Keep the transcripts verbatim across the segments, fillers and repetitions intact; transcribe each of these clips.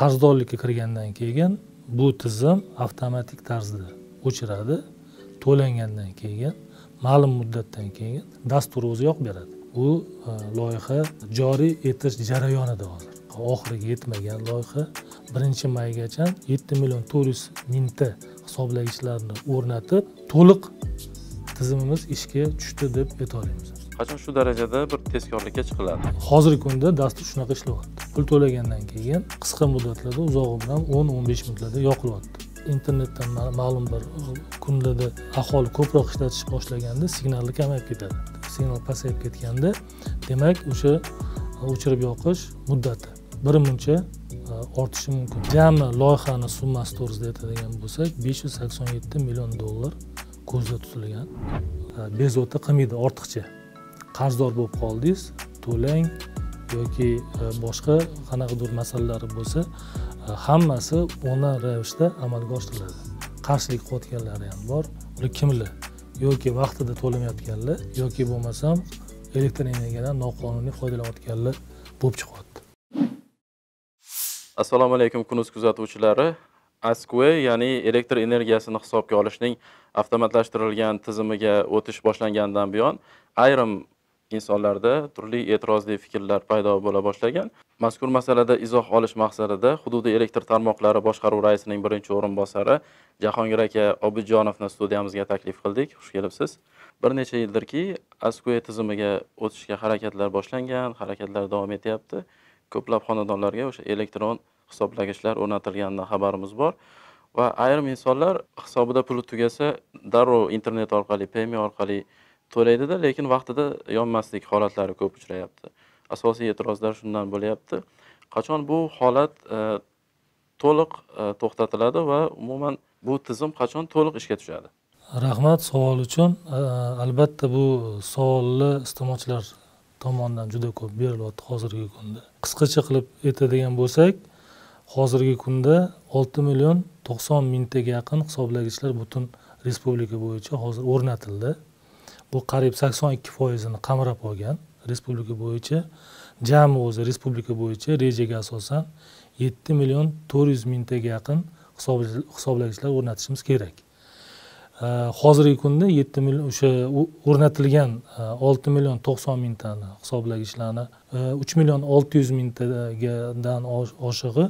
qarzdorlikka kirgandan keyin bu tizim avtomatik tarzda o'chiradi, to'langandan keyin ma'lum muddatdan keyin dastur o'ziyoq beradi. Bu loyiha joriy etish jarayonida hozir. Oxiriga yetmagan loyiha birinchi maygacha yetti million to'rt yuz mingta hisoblagichlarni o'rnatib, to'liq tizimimiz ishga tushdi deb aytamiz. Qachon shu darajada bir tezkorlikka chiqiladi? Hozirgi kunda dastur shunaqa ishlayapti. Pul to'lagandan keyin qisqa muddatlarda, uzog'i bilan o'n o'n besh minutlarda yoqilyapti. Internetdan ma'lum bir kunlarda aholi ko'proq ishlatish boshlaganda signallar kamayib ketadi. Signal pasayib ketganda, demak, o'sha o'chirib yoqish muddati birmuncha ortishi mumkin. Jami loyihani summasi to'g'risida aytadigan bo'lsak, besh yuz sakson yetti million dollar ko'zda tutilgan. Bezovta qilmaydi ortiqcha. Qarzdor bo'lib qoldingiz, to'lang yoki boshqa qanaqadir masalalar bo'lsa, hammasi onlayn ravishda amalga oshiriladi. Qarshilik qo'yganlari ham bor. Ular kimlar? Yoki vaqtida to'lamayotganlar, yoki bo'lmasam elektr energiyadan noqonuniy foydalanayotganlar bo'lib chiqadi. Assalomu alaykum kunuz kuzatuvchilari. ASKUE ya'ni elektr energiyasini hisobga olishning avtomatlashtirilgan tizimiga o'tish boshlangandan buyon ayrim insonlarda turli e'tirozli fikrlar paydo bo'la boshlagan. Mazkur masalada izoh olish maqsadida Hududiy elektr tarmoqlari boshqaruv raisining birinchi o'rinbosari Jahongir aka Obidjonovni studiyamizga taklif qildik. Xush kelibsiz. Bir necha yildirki ASKUE tizimiga o'tishga harakatlar boshlangan, harakatlar davom etyapti. Ko'plab xonadonlarga o'sha elektron hisoblagichlar o'rnatilganidan xabarimiz bor va ayrim insonlar hisobida puli tugasa darrov internet orqali, payme orqali to'laydi-da, lekin vaqtida yonmaslik holatlari ko'p uchrayapti. Asosiy e'tirozlar shundan bo'lyapti. Qachon bu holat to'liq to'xtatiladi va umuman bu tizim qachon to'liq ishga tushadi? Rahmat savol uchun. Albatta bu savolni iste'molchilar tomonidan juda ko'p berilyapti hozirgi kunda. Qisqacha qilib aytadigan bo'lsak, hozirgi kunda olti million to'qson mingtaga yaqin hisoblagichlar butun respublika bo'yicha hozir o'rnatildi. Bu qariyb sakson ikki foizini qamrab olgan respublika bo'yicha. Jami o'zi respublika bo'yicha rejaga asosan yetti million to'rt yuz mingtaga yaqin hisoblagichlar o'rnatishimiz kerak. Hozirgi kunda yetti million o'sha o'rnatilgan olti million to'qson mingtani hisoblagichlarni uch million olti yuz mingtadan oshig'i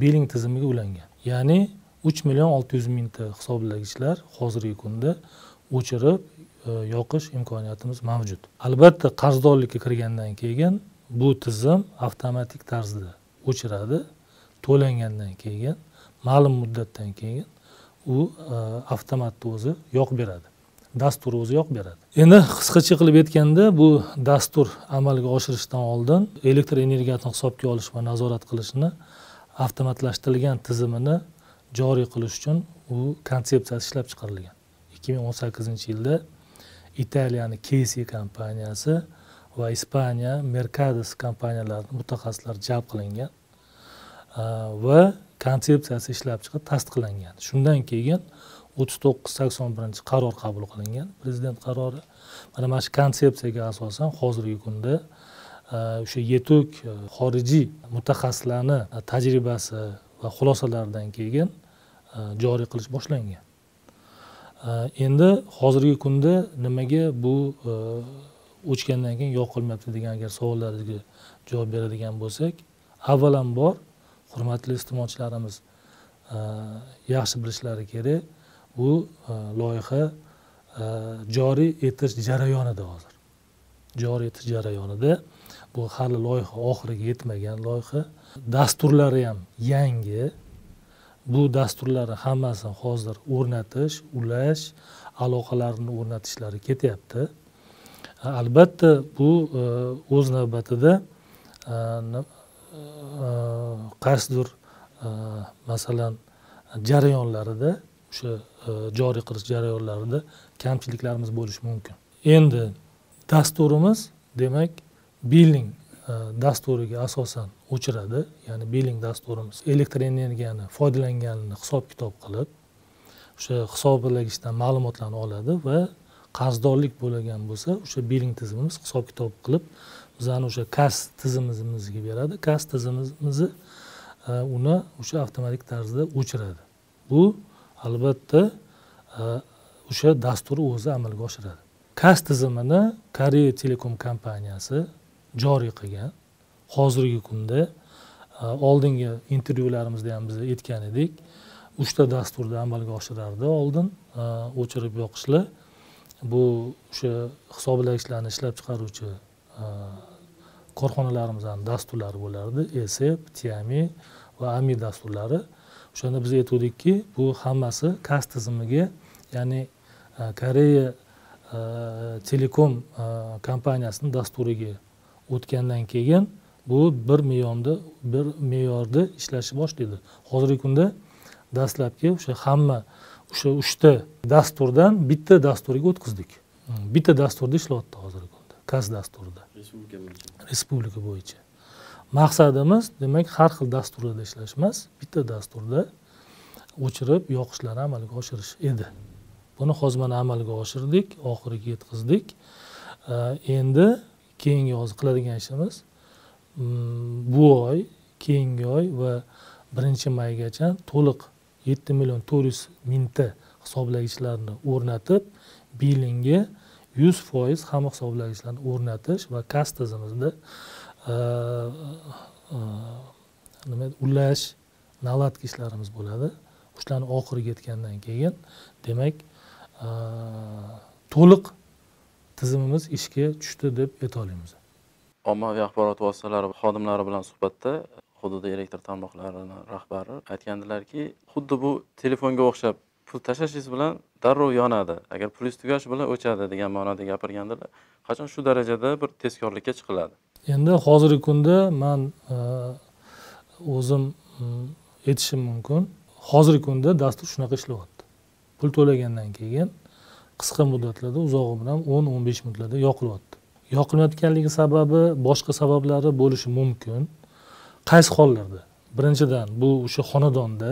billing tizimiga ulangan. Ya'ni uch million olti yuz mingta hisoblagichlar hozirgi kunda o'chirib yoqish imkoniyatimiz mavjud. Albatta qarzdorlikka kirgandan keyin bu tizim avtomatik tarzda o'chiradi, to'langandan keyin ma'lum muddatdan keyin u avtomatni o'zi yo'q beradi. Dastur o'zi yo'q beradi. Endi qisqacha qilib aytganda, bu dastur amalga oshirishdan oldin elektr energiyasini hisobga olish va nazorat qilishni avtomatlashtirilgan tizimini joriy qilish uchun u konsepsiyasi ishlab chiqarilgan. ikki ming o'n sakkizinchi yilda Italiyaning Kesi kompaniyasi va Ispaniya Mercados kompaniyalarining mutaxassislari jalb qilingan va konsepsiyasi ishlab chiqib tasdiqlangan. Shundan keyin o'ttiz to'qqiz sakson birinchi qaror qabul qilingan, prezident qarori. Mana mana shu konsepsiyaga asosan hozirgi kunda o'sha yetuk xorijiy mutaxassislarning tajribasi va xulosalaridan keyin joriy qilish boshlangan. Endi hozirgi kunda nimaga bu o'chgandan keyin yo'qolmayapti degan agar savollaringizga javob beradigan bo'lsak, avvalambor hurmatli iste'molchilarimiz yaxshi bilishlari kerak. Bu loyiha joriy etish jarayonida hozir. Joriy etish jarayonida bu hali loyiha oxiriga yetmagan loyiha. Dasturlari ham yangi. Bu dasturlarni hammasini hozir o'rnatish, ulash, aloqalarini o'rnatishlari ketyapti. Albatta bu o'z navbatida qaysidir masalan jarayonlarida o'sha joriy qilish jarayonlarida kamchiliklarimiz bo'lishi mumkin. Endi dasturimiz demak billing dasturiga asosan o'chiradi. Ya'ni billing dasturimiz elektr energiyani foydalanganini hisob-kitob qilib, o'sha hisoblagichdan ma'lumotlarni oladi va qarzdorlik bo'lgan bo'lsa, o'sha billing tizimimiz hisob-kitob qilib bizani o'sha kas tizimimizga beradi. Kas tizimimizni uni o'sha avtomatik tarzda o'chiradi. Bu albatta o'sha dasturni o'zi amalga oshiradi. Kas tizimini Koreya Telekom kompaniyasi joriy qilgan. Hozirgi kunda oldingi intervyularimizda ham biz aytgan edik. uchta dasturda amalga oshirardi oldin o'chirib yoqishlar. Bu o'sha hisoblagichlarni ishlab chiqaruvchi korxonalarimizning dasturlari bo'lardi. E S E P, T I A M I va A M I dasturlari. O'shanda biz aytdikki, bu hammasi kas tizimiga, ya'ni Koreya Telekom kompaniyasining dasturiga o'tgandan keyin bu bir me'yorda bir me'yorda ishlashni boshlaydi. Hozirgi kunda dastlabki o'sha hamma o'sha uchta dasturdan bitta dasturga o'tkazdik. Bitta dasturda ishlayapti hozirgi kunda. Kas dasturida. Respublika bo'yicha. Respublika bo'yicha. Maqsadimiz demak har xil dasturlarda ishlash emas, bitta dasturda o'chirib yoqishlarni amalga oshirish edi. Buni hozir mana amalga oshirdik, oxiriga yetkazdik. Endi keyingi hozir qiladigan ishimiz bu oy, keyingi oy va birinchi maygacha to'liq yetti million to'rt yuz mingta hisoblagichlarni o'rnatib, bilinga yuz foiz ham hisoblagichlarni o'rnatish va kas tizimimizda nima ulash, nalatki ishlarimiz bo'ladi. Ushlarni oxiriga yetgandan keyin demak to'liq tizimimiz ishga tushdi deb ayta olamiz. Ommaviy axborot vositalari xodimlari bilan suhbatda Hududiy elektr tarmoqlarining rahbari aytgandilarki, xuddi bu telefonga o'xshab pul tashlashingiz bilan darrov yonadi, agar pulingiz tugashi bilan o'chadi degan ma'noda gapirgandilar. Qachon shu darajada bir tezkorlikka chiqiladi? Endi hozirgi kunda men o'zim aytishim mumkin, hozirgi kunda dastur shunaqa ishlayapti. Pul to'lagandan keyin qisqa muddatlarda, uzog'i bilan o'n o'n besh minutlarda yoqilyapti. Yoqilmayotganligi sababi boshqa sabablari bo'lishi mumkin. Qaysi hollarda? Birinchidan, bu o'sha xonadonda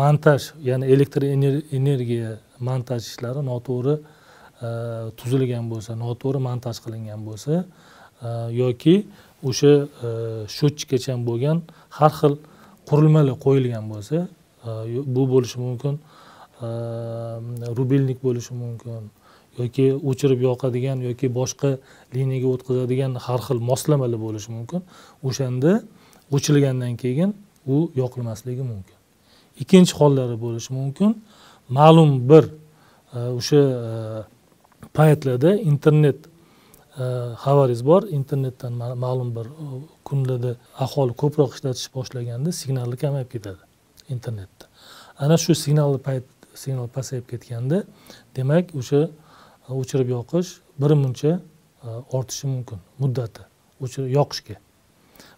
montaj, ya'ni elektr energiya montaj ishlari noto'g'ri tuzilgan bo'lsa, noto'g'ri montaj qilingan bo'lsa yoki o'sha shochkacha bo'lgan har xil qurilmalar qo'yilgan bo'lsa, bu bo'lishi mumkin. Rubelnik bo'lishi mumkin. Yoki o'chirib yoqadigan yoki boshqa liniyaga o'tkazadigan har xil moslamalar bo'lishi mumkin. O'shanda o'chilgandan keyin u yoqilmasligi mumkin. Ikkinchi hollari bo'lishi mumkin. Ma'lum bir o'sha paytlarda internet xabaringiz bor, internetdan ma'lum bir kunlarda aholi ko'proq ishlatish boshlaganda signallar kamayib ketadi internetda. Ana shu signalli payt signal pasayib ketganda demak o'sha o'chirib yoqish birmuncha ortishi mumkin muddati o'chirib yoqishga.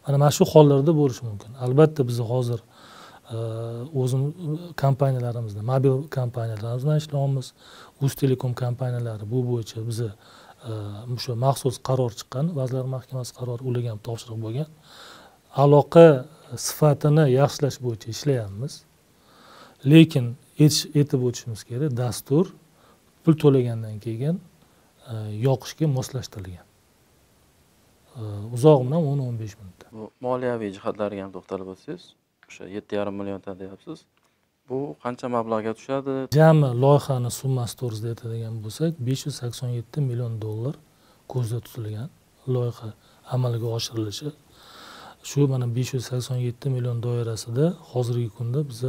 Mana mana shu hollarda bo'lishi mumkin. Albatta biz hozir o'zim kompaniyalarimizda, mobil kompaniyalarimiz bilan ishlaymiz. Uztelekom kompaniyalari bu bo'yicha biz o'sha maxsus qaror chiqqan, Vazirlar Mahkamasi qarori, ularga ham topshiriq bo'lgan. Aloqa sifatini yaxshilash bo'yicha ishlayapmiz. Lekin aytib o'tishimiz kerak, dastur pul to'lagandan keyin yoqishga moslashtirilgan. Uzoq bilan o'n o'n besh minutda. Bu moliyaviy jihatlariga ham to'xtalib o'tsangiz, o'sha yetti yarim millionta deyapsiz. Bu qancha mablag'ga tushadi? Jami loyihani summasi to'g'risida aytadigan bo'lsak, besh yuz sakson yetti million dollar ko'zda tutilgan loyiha amalga oshirilishi. Shu mana besh yuz sakson yetti million doirasida hozirgi kunda biz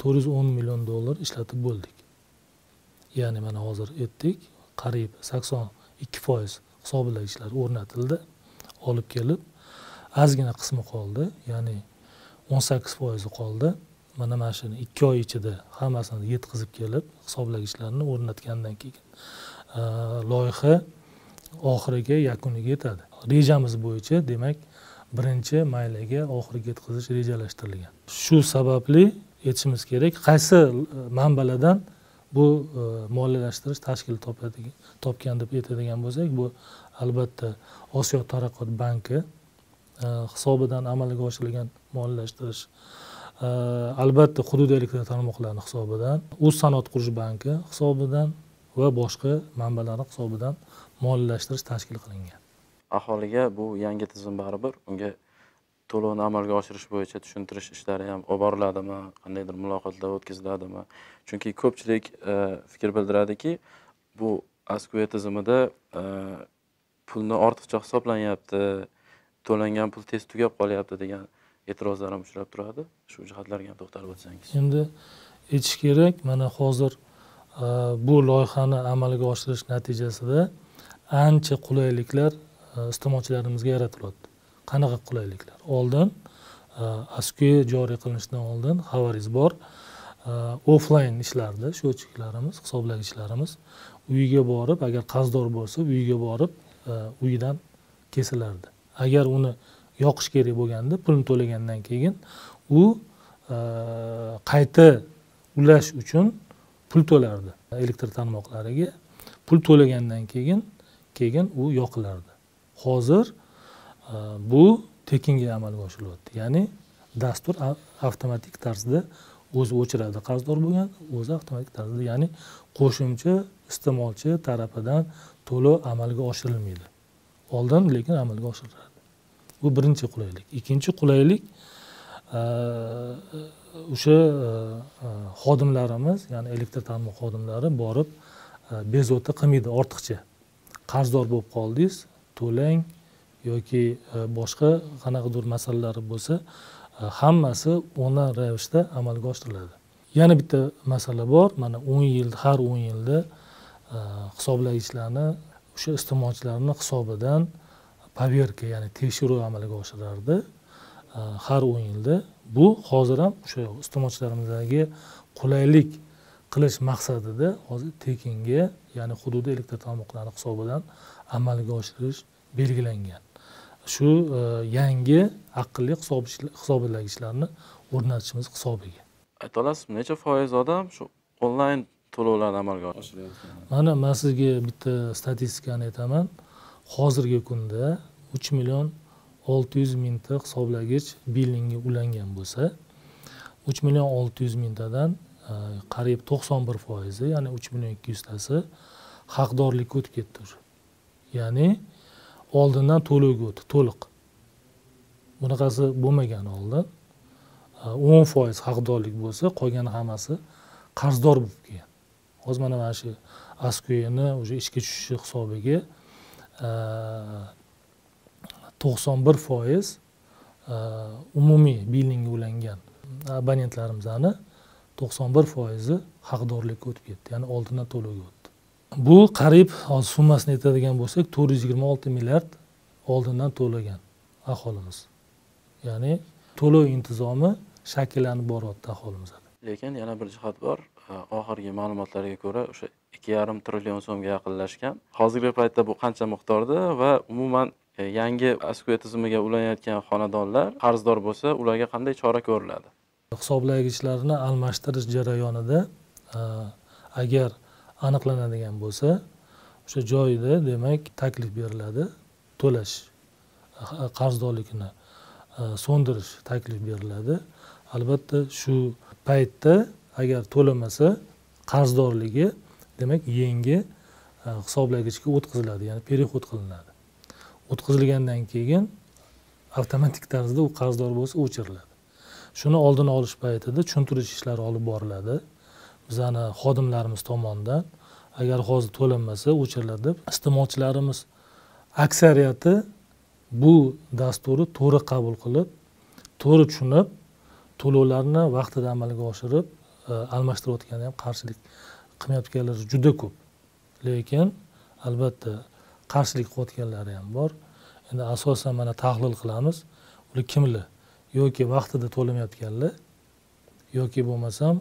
to'rt yuz o'n million dollar ishlatib bo'ldik. Ya'ni mana hozir aytdik, qariyb sakson ikki foiz hisoblagichlar o'rnatildi, olib kelib ozgina qismi qoldi, ya'ni o'n sakkiz foiz qoldi. Mana mana shuni ikki oy ichida hammasini yetkazib kelib, hisoblagichlarni o'rnatgandan keyin loyiha oxiriga yakuniga yetadi. Rejamiz bo'yicha demak birinchi maygacha oxiriga yetkazish rejalashtirilgan. Shu sababli aytishimiz kerak, qaysi manbalardan bu moliyalashtirish tashkil topadi topgan deb aytadigan bo'lsak, bu albatta Osiyo taraqqiyot banki hisobidan amalga oshirilgan moliyalashtirish, albatta Hududiy elektr tarmoqlari hisobidan, O'z sanoat qurish banki hisobidan va boshqa manbalarning hisobidan moliyalashtirish tashkil qilingan. Aholiga bu yangi tizim baribir unga to'lovni amalga oshirish bo'yicha tushuntirish ishlari ham olib boriladimi, qandaydir muloqotlar o'tkaziladimi? Chunki ko'pchilik fikr bildiradiki, bu ASKUE tizimida pulni ortiqcha hisoblanyapti, to'langan pul tez tugab qolyapti degan e'tirozlar ham uchrab turadi. Shu jihatlarga ham to'xtalib o'tsangiz. Endi aytish kerak, mana hozir bu loyihani amalga oshirish natijasida ancha qulayliklar iste'molchilarimizga yaratiladi. Qanaqa qulayliklar? Oldin ASKUE joriy qilinishidan oldin xabaringiz bor, offline ishlardi, shochiklarimiz, hisoblagichlarimiz uyiga borib, agar qarzdor bo'lsa, uyiga borib, uyidan kesilardi. Agar uni yoqish kerak bo'lganda, pulni to'lagandan keyin u qayta ulash uchun pul to'lardi. Elektr tarmoqlariga pul to'lagandan keyin keyin u yoqilardi. Hozir bu tekinga amalga oshirilyapti. Ya'ni dastur avtomatik tarzda o'zi o'chiradi. Qarzdor bo'lgan o'zi avtomatik tarzda, ya'ni qo'shimcha iste'molchi tarafidan to'lov amalga oshirilmaydi. Oldin lekin amalga oshiriladi. Bu birinchi qulaylik. Ikkinchi qulaylik o'sha xodimlarimiz, ya'ni elektr tarmoq xodimlari borib bezovta qilmaydi ortiqcha. Qarzdor bo'lib qoldingiz, to'lang yoki boshqa qanaqadir masalalar bo'lsa, hammasi onlayn ravishda amalga oshiriladi. Yana bitta masala bor, mana o'n yil, har o'n yilda hisoblagichlarni o'sha iste'molchilarning hisobidan poverka, ya'ni tekshiruv amalga oshirardi har o'n yilda. Bu hozir ham o'sha iste'molchilarimizdagi qulaylik qilish maqsadida hozir tekinga, ya'ni hududiy elektr tarmoqlari hisobidan amalga oshirish belgilangan. Shu yangi aqlli hisoblagichlarni o'rnatishimiz hisobiga. Ayta olasizmi, necha foiz odam shu onlayn to'lovlarni amalga oshiryapti? Mana men sizga bitta statistikani aytaman. Hozirgi kunda uch million olti yuz mingta hisoblagich billingga ulangan bo'lsa, uch million olti yuz mingtadan qariyb to'qson bir foizi, ya'ni uch million ikki yuztasi haqdorlikka o'tib ketdi. Ya'ni oldindan to'lovga o'tdi, to'liq. Bunaqasi bo'lmagan oldin. o'n foiz haqdorlik bo'lsa, qolgani hammasi qarzdor bo'lib kelgan. Hozir mana mana shu ASKUEni o'sha ishga tushishi hisobiga to'qson bir foiz umumiy billingga ulangan abonentlarimizni to'qson bir foizi haqdorlikka o'tib ketdi, ya'ni oldindan to'lovga o'tdi. Bu qariyb hozir summasini aytadigan bo'lsak, to'rt yuz yigirma olti milliard oldindan to'lagan aholimiz. Ya'ni to'lov intizomi shakllanib boryapti aholimizda. Lekin yana bir jihat bor. Oxirgi ma'lumotlarga ko'ra o'sha ikki yarim trillion so'mga yaqinlashgan. Hozirgi paytda bu qancha miqdorda va umuman yangi ASKUE tizimiga ulanayotgan xonadonlar qarzdor bo'lsa, ularga qanday chora ko'riladi? Hisoblagichlarni almashtirish jarayonida agar aniqlanadigan bo'lsa, o'sha joyida demak taklif beriladi, to'lash, qarzdorlikni so'ndirish taklif beriladi. Albatta shu paytda agar to'lamasa, qarzdorligi demak yangi hisoblagichga o'tkaziladi, ya'ni perexod qilinadi. O'tkazilgandan keyin avtomatik tarzda u qarzdor bo'lsa o'chiriladi. Shuni oldini olish paytida tushuntirish ishlari olib boriladi. Bizani xodimlarimiz tomonidan agar hozir to'lanmasa o'chiriladi. Iste'molchilarimiz aksariyati bu dasturni to'g'ri qabul qilib, to'g'ri tushunib, to'lovlarni vaqtida amalga oshirib, almashtirayotganda ham qarshilik qilmayotganlar juda ko'p. Lekin albatta qarshilik qilayotganlari ham bor. Endi asosan mana tahlil qilamiz. Ular kimlar? Yoki vaqtida to'lamayotganlar, yoki bo'lmasam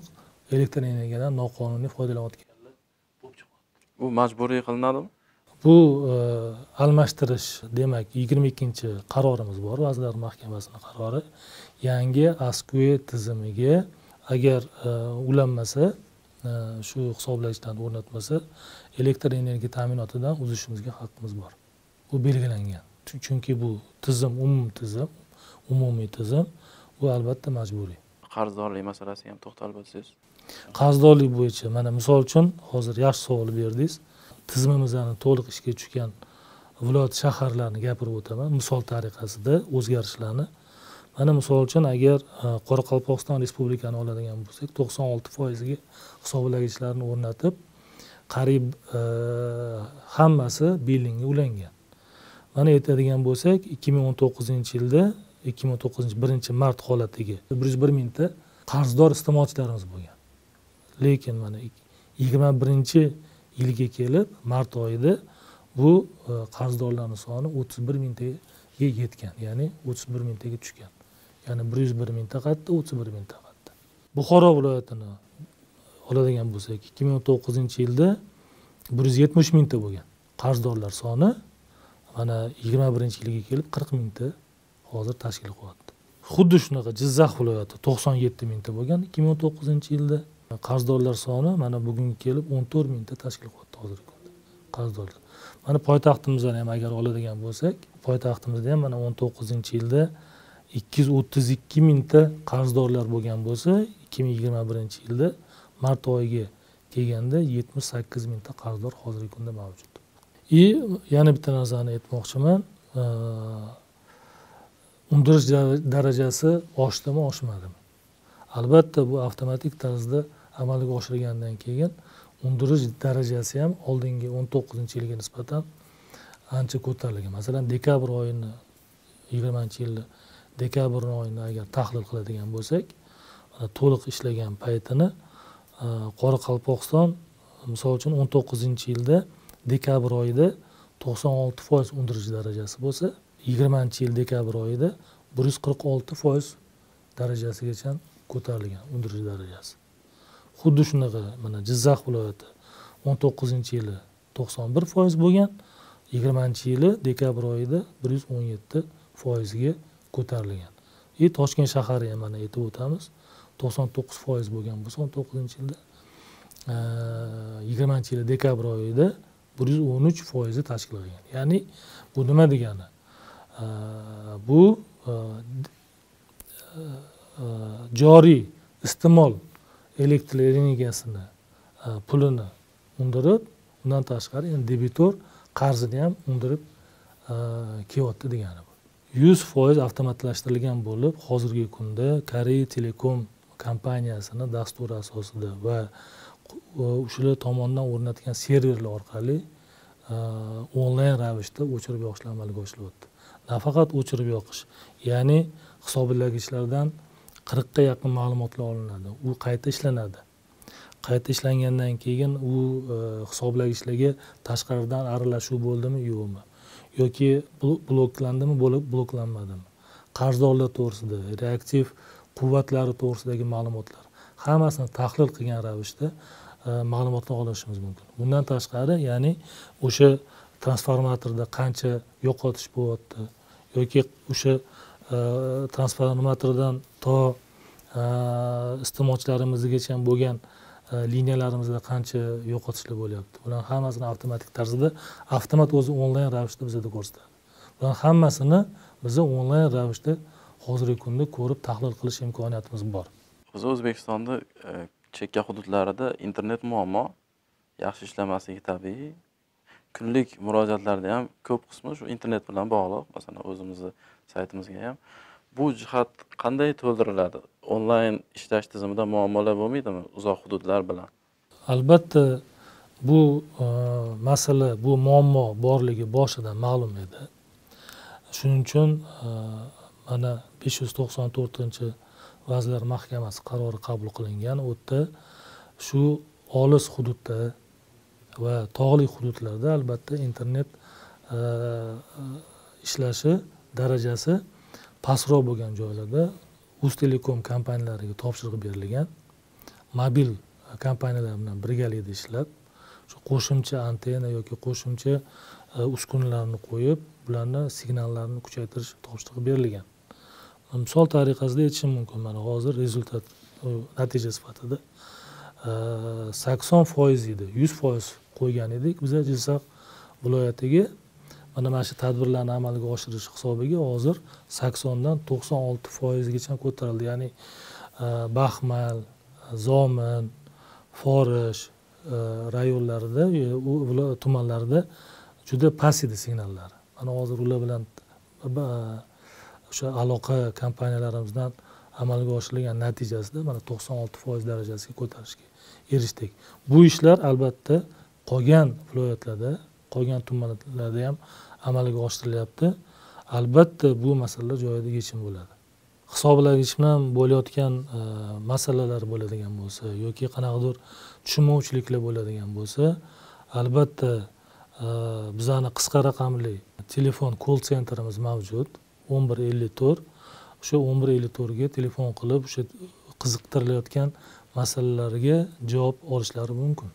elektr energiyadan noqonuniy foydalanayotganlar bo'lib chiqadi. Bu majburiy qilinadimi? Bu almashtirish, demak, yigirma ikkinchi qarorimiz bor, Vazirlar Mahkamasining qarori. Yangi ASKUE tizimiga agar ulanmasa, shu hisoblagichdan o'rnatmasa, elektr energiya ta'minotidan uzishimizga haqqimiz bor. U belgilangan. Chunki bu tizim umum tizim, umumiy tizim, bu albatta majburiy. Qarzdorlik masalasiga ham to'xtalib o'tsangiz. Qarzdorlik bo'yicha mana misol uchun hozir yaxshi savol berdingiz. Tizimimizni to'liq ishga tushgan viloyat shaharlarini gapirib o'taman, misol tariqasida o'zgarishlarni Mana misol uchun agar Qoraqalpog'iston Respublikasini oladigan bo'lsak, to'qson olti foiz hisoblagichlarni o'rnatib, qariyb hammasi billingga ulangan. Mana aytadigan bo'lsak, ikki ming o'n to'qqizinchi yilda ikki ming o'n to'qqizinchi yil birinchi mart holatdagi bir yuz bir mingta qarzdor iste'molchilarimiz bo'lgan. Lekin mana yigirma birinchi yilga kelib, mart oyida bu qarzdorlarning soni o'ttiz bir mingtaga yetgan, ya'ni o'ttiz bir mingtaga tushgan. Ya'ni bir yuz bir mingta qatta, o'ttiz bir mingta qatta. Buxoro viloyatini oladigan bo'lsak, ikki ming o'n to'qqizinchi yilda bir yuz yetmish mingta bo'lgan qarzdorlar soni mana yigirma birinchi yilga kelib qirq mingta hozir tashkil qilyapti. Xuddi shunaqa Jizzax viloyati to'qson yetti mingta bo'lgan ikki ming o'n to'qqizinchi yilda. Qarzdorlar soni mana bugunga kelib o'n to'rt mingta tashkil qilyapti hozirgi kunda qarzdorlar. Mana poytaxtimizni ham agar oladigan bo'lsak, poytaxtimizda ham mana o'n to'qqizinchi yilda ikki yuz o'ttiz ikki mingta qarzdorlar bo'lgan bo'lsa, ikki ming yigirma birinchi yilda mart oyiga kelganda yetmish sakkiz mingta qarzdor hozirgi kunda mavjud. I yana bitta narsani aytmoqchiman, undirish darajasi oshdimi, oshmadimi? Albatta bu avtomatik tarzda amalga oshirilgandan keyin undirish darajasi ham oldingi o'n to'qqizinchi yilga nisbatan ancha ko'tarilgan. Masalan, dekabr oyini yigirmanchi yilni dekabr oyini agar tahlil qiladigan bo'lsak, to'liq ishlagan paytini Qoraqalpog'iston misol uchun o'n to'qqizinchi yilda dekabr oyida to'qson olti foiz undirish darajasi bo'lsa, yigirmanchi yil dekabr oyida bir yuz qirq olti foiz darajasigacha ko'tarilgan undirish darajasi. Xuddi shunaqa mana Jizzax viloyati o'n to'qqizinchi yili to'qson bir foiz bo'lgan, yigirmanchi yili dekabr oyida bir yuz o'n yetti foizga ko'tarilgan. E Toshkent shahari ham mana aytib o'tamiz, to'qson to'qqiz foiz bo'lgan bo'lsa, o'n to'qqizinchi yilda yigirmanchi yili dekabr oyida bir yuz o'n uch foizni tashkil qilgan. Ya'ni bu nima degani? Bu joriy iste'mol elektr energiyasini pulini undirib, undan tashqari endi debitor qarzini ham undirib kelyapti degani bu. yuz foiz avtomatlashtirilgan bo'lib, hozirgi kunda Koreya Telekom kompaniyasini dasturi asosida va o'shalar tomonidan o'rnatgan serverlar orqali onlayn ravishda o'chirib yoqish amalga oshirilyapti. Nafaqat o'chirib yoqish, ya'ni hisoblagichlardan qirqqa yaqin ma'lumotlar olinadi, u qayta ishlanadi. Qayta ishlangandan keyin u hisoblagichlarga tashqaridan aralashuv bo'ldimi, yo'qmi yoki bloklandimi, bo'lib bloklanmadimi, qarzdorlar to'g'risida, reaktiv quvvatlari to'g'risidagi ma'lumotlar hammasini tahlil qilgan ravishda ma'lumotni olishimiz mumkin. Bundan tashqari, ya'ni o'sha transformatorda qancha yo'qotish bo'lyapti yoki o'sha transformatordan to iste'molchilarimizgacha bo'lgan liniyalarimizda qancha yo'qotishlar bo'lyapti. Bular hammasini avtomatik tarzda avtomat o'zi onlayn ravishda bizga ko'rsatadi. Bular hammasini biz onlayn ravishda hozirgi kunda ko'rib tahlil qilish imkoniyatimiz bor. Biz O'zbekistonda chekka hududlarida internet muammo yaxshi ishlamasligi tabiiy. Kunlik murojaatlarda ham ko'p qismi shu internet bilan bog'liq. Masalan, o'zimizni saytimizga ham bu jihat qanday to'ldiriladi? Onlayn ishlash tizimida muammolar bo'lmaydimi uzoq hududlar bilan? Albatta bu e, masala, bu muammo borligi boshidan ma'lum edi. Shuning uchun e, mana besh yuz to'qson to'rtinchi vazirlar mahkamasi qarori qabul qilingan. U yerda shu olis hududda va tog'li hududlarda albatta internet e, ishlashi darajasi pastroq bo'lgan joylarda Uztelekom kompaniyalariga topshiriq berilgan, mobil kompaniyalar bilan birgalikda ishlab, shu qo'shimcha antena yoki qo'shimcha uskunalarni qo'yib, ularni signallarni kuchaytirish topshiriqi berilgan. Misol tariqasida aytishim mumkin, mana hozir rezultat natija sifatida sakson foiz edi, yuz foiz qo'ygan edik biz Jizzax viloyatiga. Mana mana shu tadbirlarni amalga oshirish hisobiga hozir saksondan to'qson olti foizgacha ko'tarildi. Ya'ni Baxmal, Zomin, Forish rayonlarida, tumanlarida juda past edi signallari. Mana hozir ular bilan o'sha aloqa kompaniyalarimizdan amalga oshirilgan natijasida mana to'qson olti foiz darajasiga ko'tarishga erishdik. Bu ishlar albatta qolgan viloyatlarda, qolgan tumanlarda ham amalga oshirilyapti. Albatta bu masalalar joyida yechim bo'ladi. Hisoblagichlar bilan bo'layotgan e, masalalar bo'ladigan bo'lsa yoki qanaqadir tushunmovchiliklar bo'ladigan bo'lsa, albatta e, bizani qisqa raqamli telefon call centerimiz mavjud. o'n bir ellik to'rt. O'sha o'n bir ellik to'rt ga telefon qilib o'sha qiziqtirilayotgan masalalarga javob olishlari mumkin.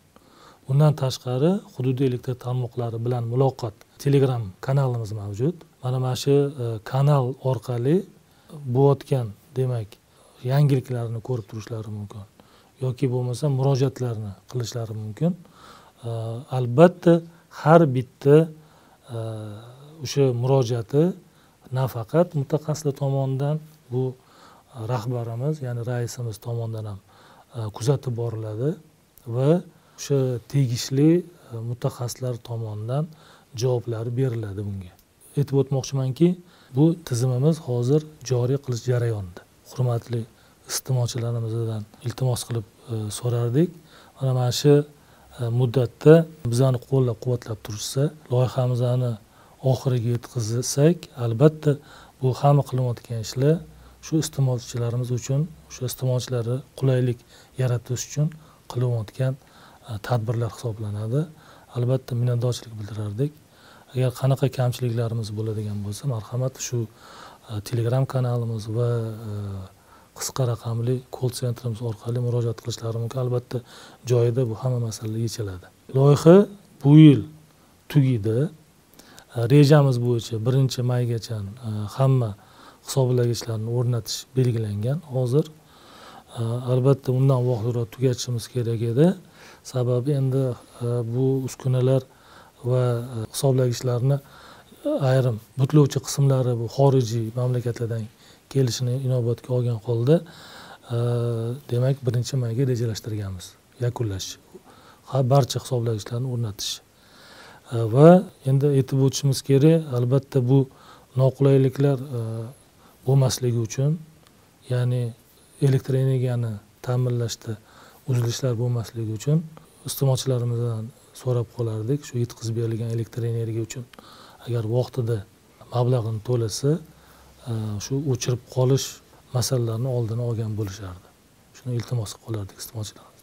Bundan tashqari hududiy elektr tarmoqlari bilan muloqot Telegram kanalimiz mavjud. Mana mana shu kanal orqali bo'layotgan demak yangiliklarni ko'rib turishlari mumkin yoki bo'lmasa murojaatlarni qilishlari mumkin. Albatta har bitta o'sha murojaati nafaqat mutaxassislar tomonidan, bu rahbarimiz ya'ni raisimiz tomonidan ham kuzatib boriladi va o'sha tegishli mutaxassislar tomonidan javoblar beriladi bunga. Aytib o'tmoqchimanki, bu tizimimiz hozir joriy qilish jarayonida. Hurmatli iste'molchilarimizdan iltimos qilib e, so'rardik. Mana mana shu e, muddatda bizni qo'llab-quvvatlab turishsa, loyihamizni oxiriga yetkazsak, albatta bu hamma qilinayotgan ishlar shu iste'molchilarimiz uchun, shu iste'molchilarga qulaylik yaratish uchun qilinayotgan e, tadbirlar hisoblanadi. Albatta minnatdorchilik bildirardik. Agar qanaqa kamchiliklarimiz bo'ladigan bo'lsa, marhamat shu Telegram kanalimiz va qisqa raqamli call centerimiz orqali murojaat qilishlari mumkin. Albatta joyida bu hamma masalalar yechiladi. Loyiha bu yil tugaydi. Rejamiz bo'yicha birinchi maygacha hamma hisoblagichlarni o'rnatish belgilangan. Hozir albatta undan vaqtliroq tugatishimiz kerak edi. Sababi endi bu uskunalar va hisoblagichlarni ayrim butlovchi qismlari bu xorijiy mamlakatlardan kelishini inobatga olgan holda demak birinchi mayga rejalashtirganmiz yakunlash, barcha hisoblagichlarni o'rnatish. Va endi aytib o'tishimiz kerak, albatta bu noqulayliklar bo'lmasligi uchun, ya'ni elektr energiyani ta'minlashda uzilishlar bo'lmasligi uchun iste'molchilarimizdan so'rab qolardik, shu yetkazib berilgan elektr energiya uchun agar vaqtida mablag'ini to'lasa, shu o'chirib qolish masalalarini oldini olgan bo'lishardi. Shuni iltimos qolardik iste'molchilarga.